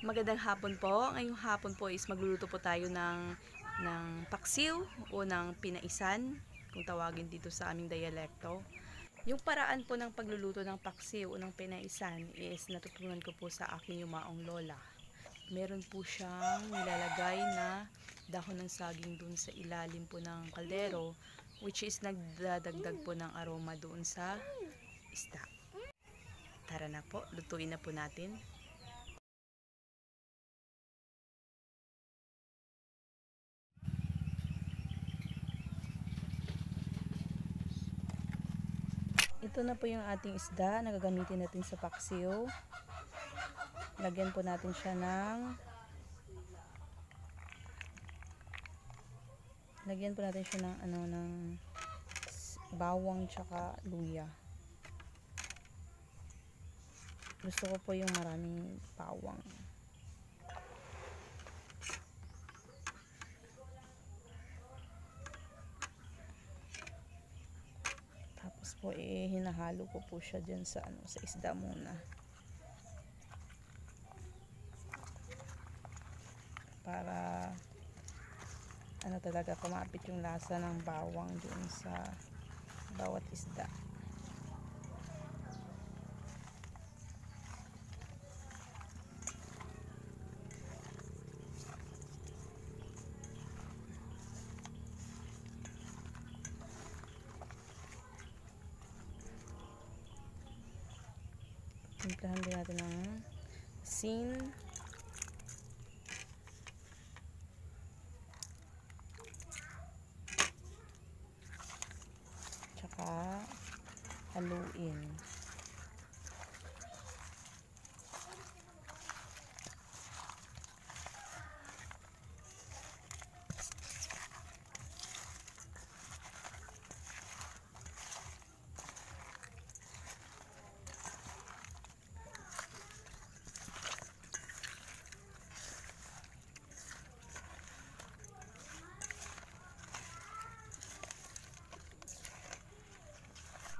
Magandang hapon po. Ngayong hapon po is magluluto po tayo ng paksiw o ng pinaisan kung tawagin dito sa aming dialekto. Yung paraan po ng pagluluto ng paksiw o ng pinaisan is natutunan ko po sa aking yumaong lola. Meron po siyang nilalagay na dahon ng saging dun sa ilalim po ng kaldero, which is nagdadagdag po ng aroma doon sa isda. Tara na po, lutuin na po natin. Ito na po yung ating isda na gagamitin natin sa paksiw. Lagyan po natin siya ng ng bawang tsaka luya. Gusto ko po yung maraming bawang. Tapos po hinahalo ko po siya diyan sa sa isda muna. Para talaga kumapit yung lasa ng bawang doon sa bawat isda. Timplahan din natin ng asin. Tsaka haluin.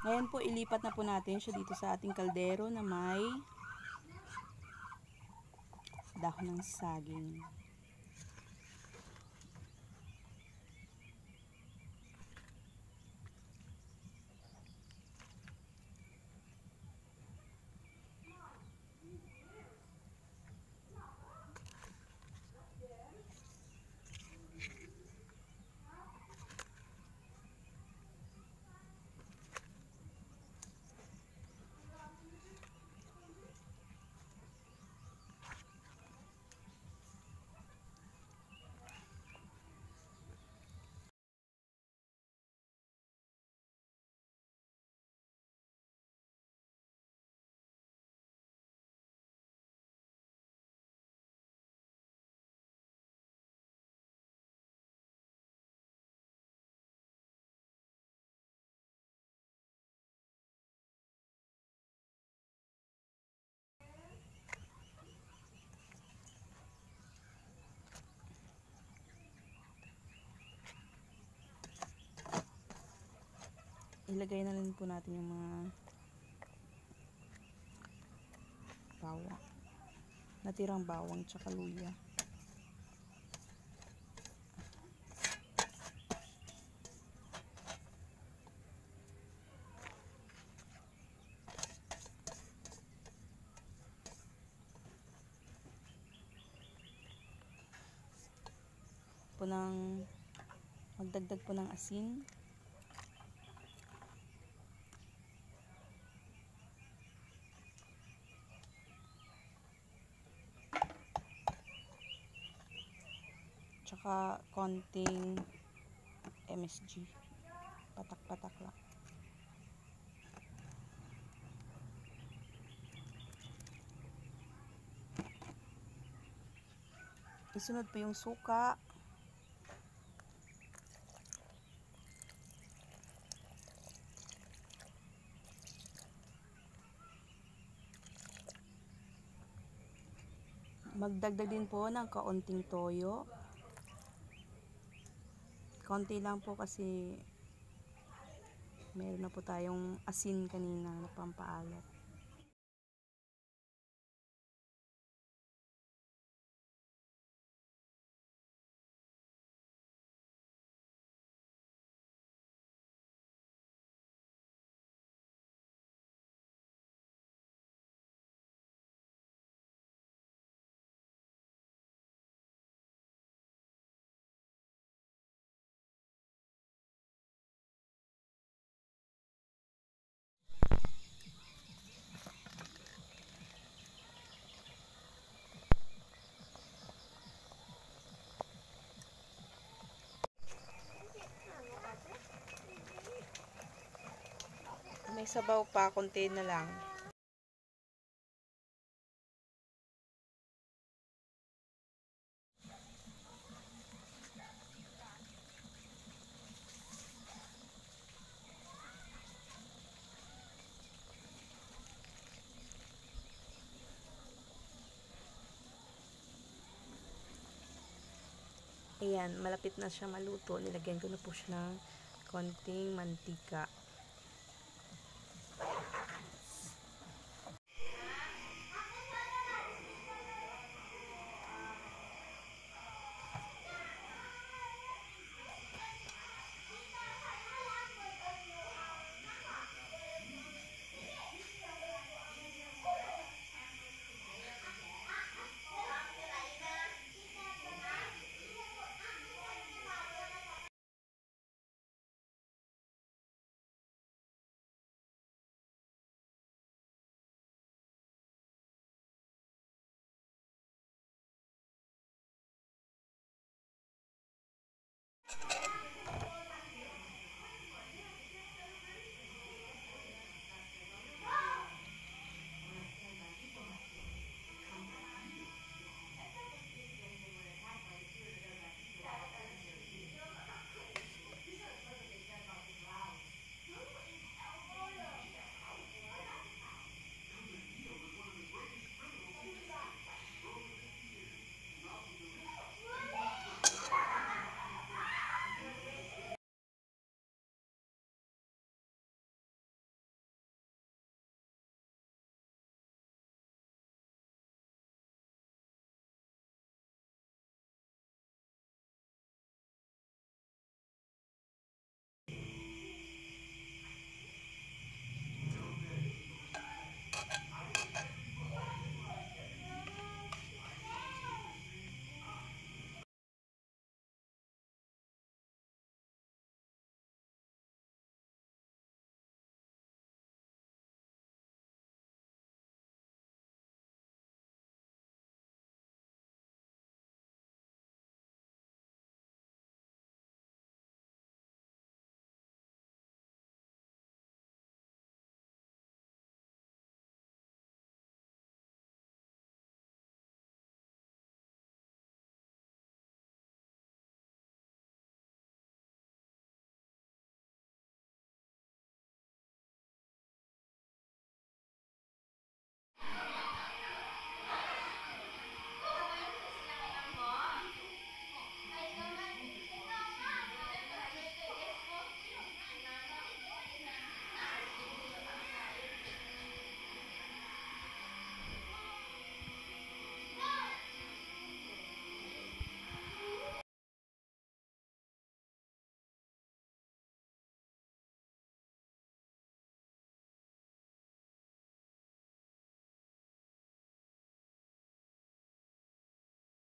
Ngayon po, ilipat na po natin siya dito sa ating kaldero na may dahon ng saging. Ilagay na rin po natin yung mga bawang. Natirang bawang tsaka luya. Magdagdag po ng asin. Tsaka konting MSG, patak-patak lang. Isunod pa yung suka. Magdagdag din po ng kaunting toyo. Konti lang po kasi meron na po tayong asin kanina na pampaalat. sabaw pa, konti na lang. Ayan, malapit na siya maluto. Nilagyan ko na po siya ng konting mantika. You